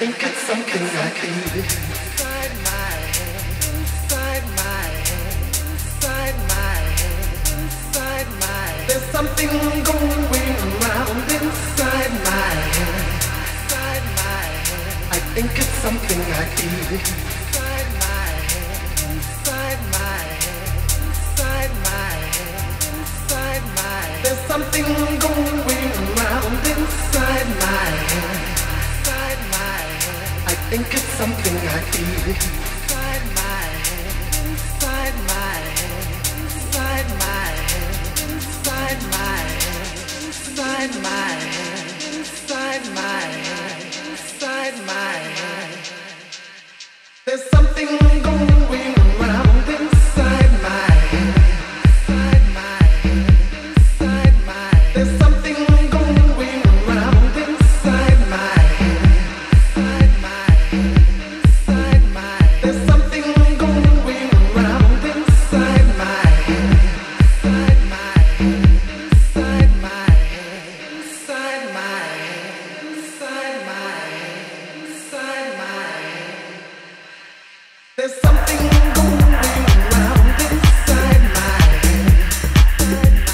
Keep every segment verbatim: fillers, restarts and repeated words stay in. think it's something I can live inside my head, inside my head, inside my head, inside my head. There's something going around inside my head, inside my head. I think it's something I can live inside my head, inside my head, inside my head, inside my head. There's something going around inside my head. I think it's something I feel inside my head, inside my head, inside my head, inside my head, inside my head, inside my head, inside my head. There's something going around inside my head, inside my head, inside my head. There's something going around inside my head. There's something going around inside my head, inside my head, inside my head, inside my head, inside my head, inside my head. There's something going around inside my head, inside my head, inside my head, inside my head, inside my head, inside my head.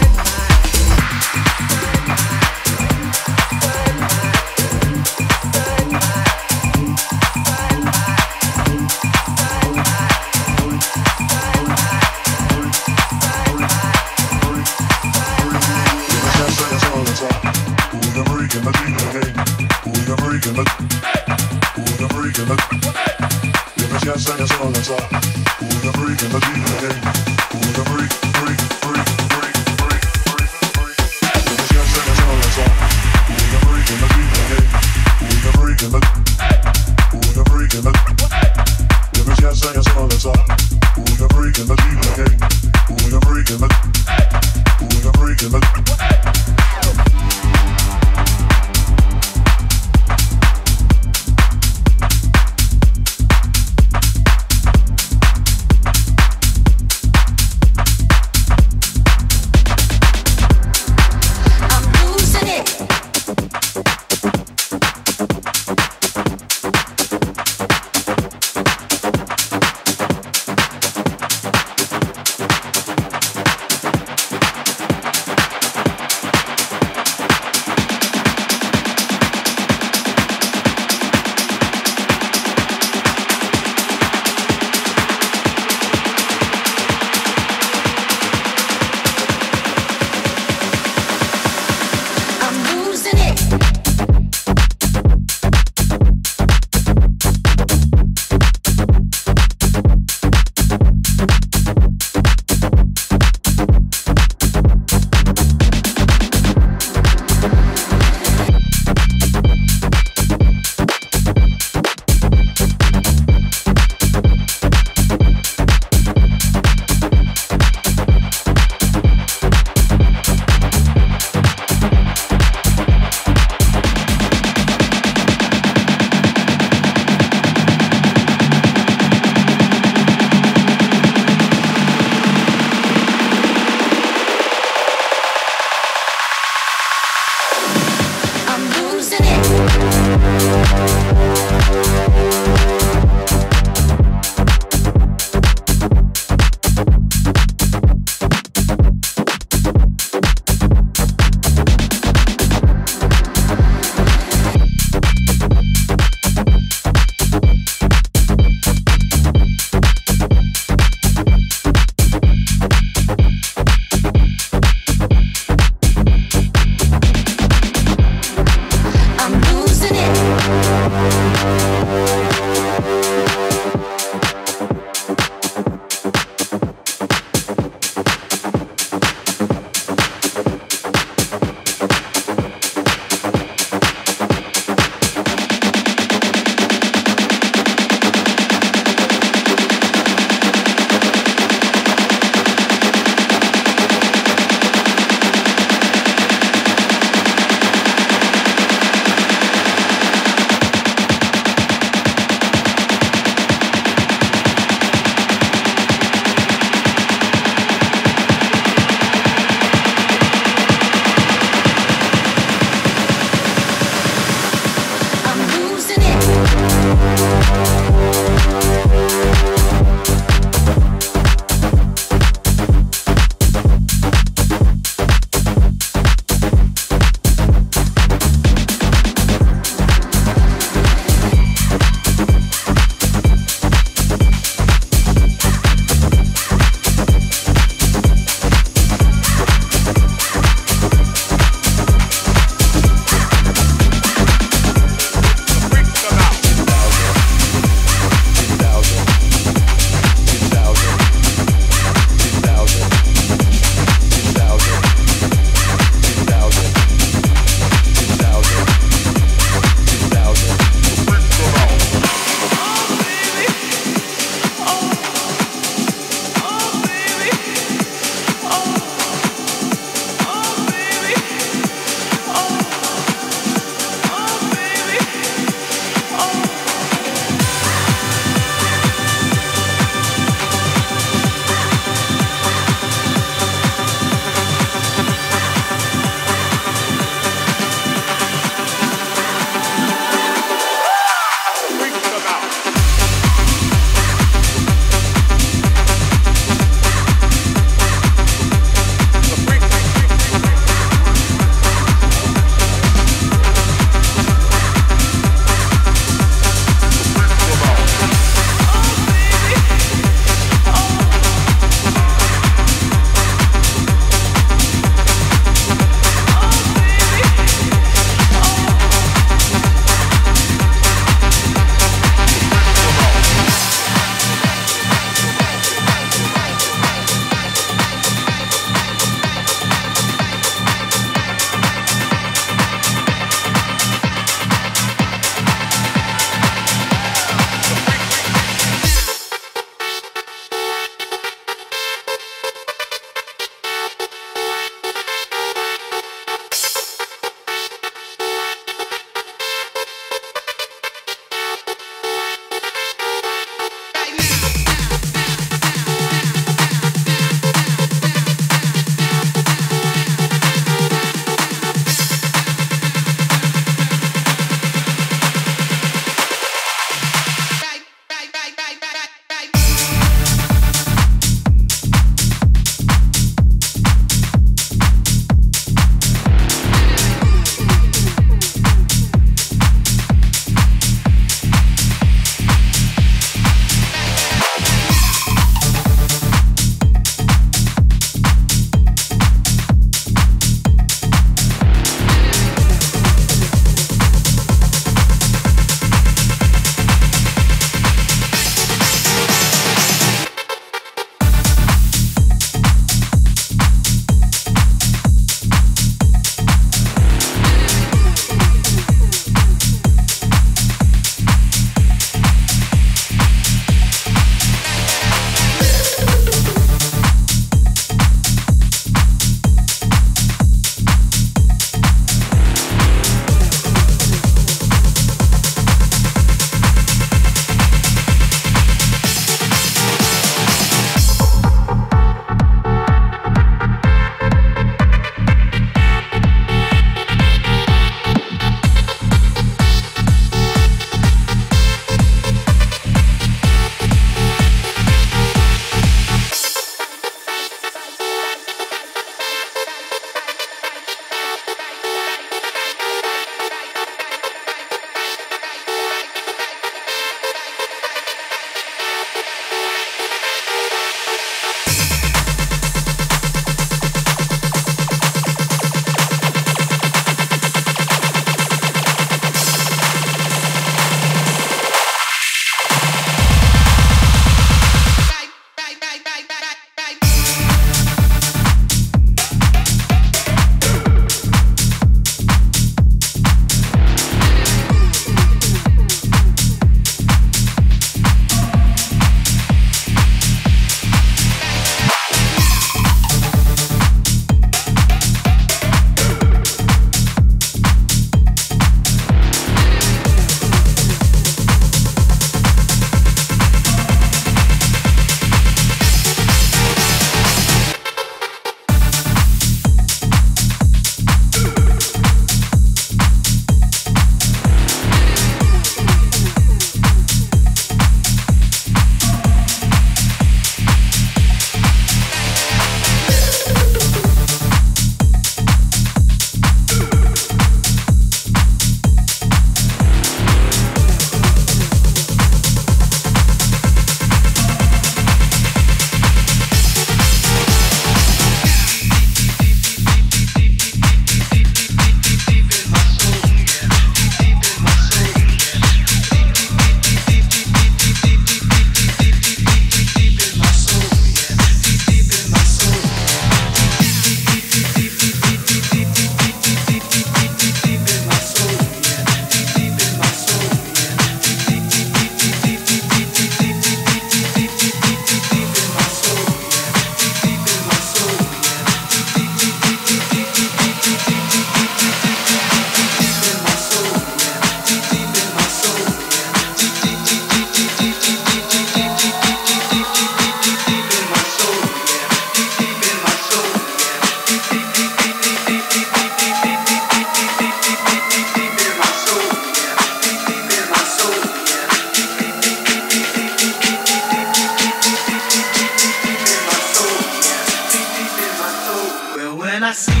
I see you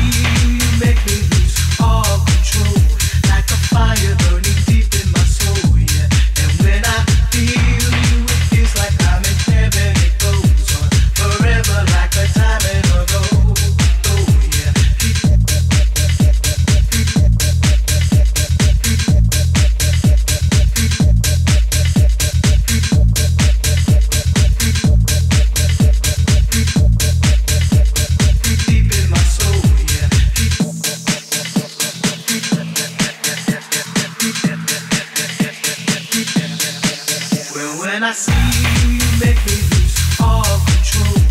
make me lose all control, like a fire burning deep in my soul, yeah. And when I feel you, it feels like I'm in heaven. It goes on forever like a diamond ago, oh yeah. When I see you, you make me lose all control,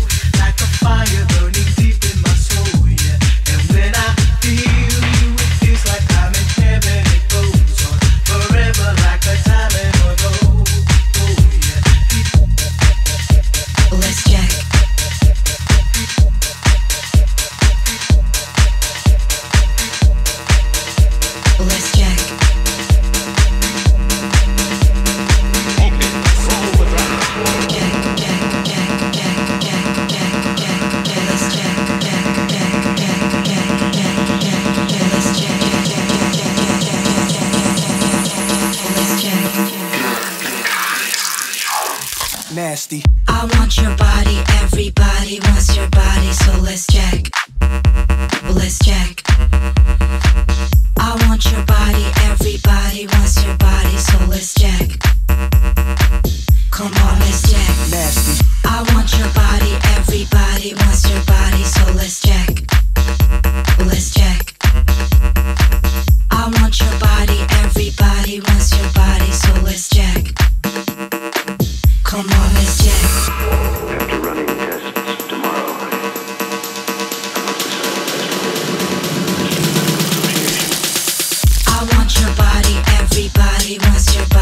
like a fire burning deep in my soul, yeah. And when I feel you, it feels like I'm in heaven. It goes on forever like a diamond or gold, oh yeah. Let's check. Let's check. Nasty. I want your body, everybody wants your body, so let's check. Let's check. I want your body, everybody wants your body, so let's check. Come on, let's check. Nasty. I want your body, everybody wants your body, so let's check. Let's check. I want your body, everybody wants your body, so let's check. Come on, let's check. After running tests tomorrow, I must decide. I want your body, everybody wants your body.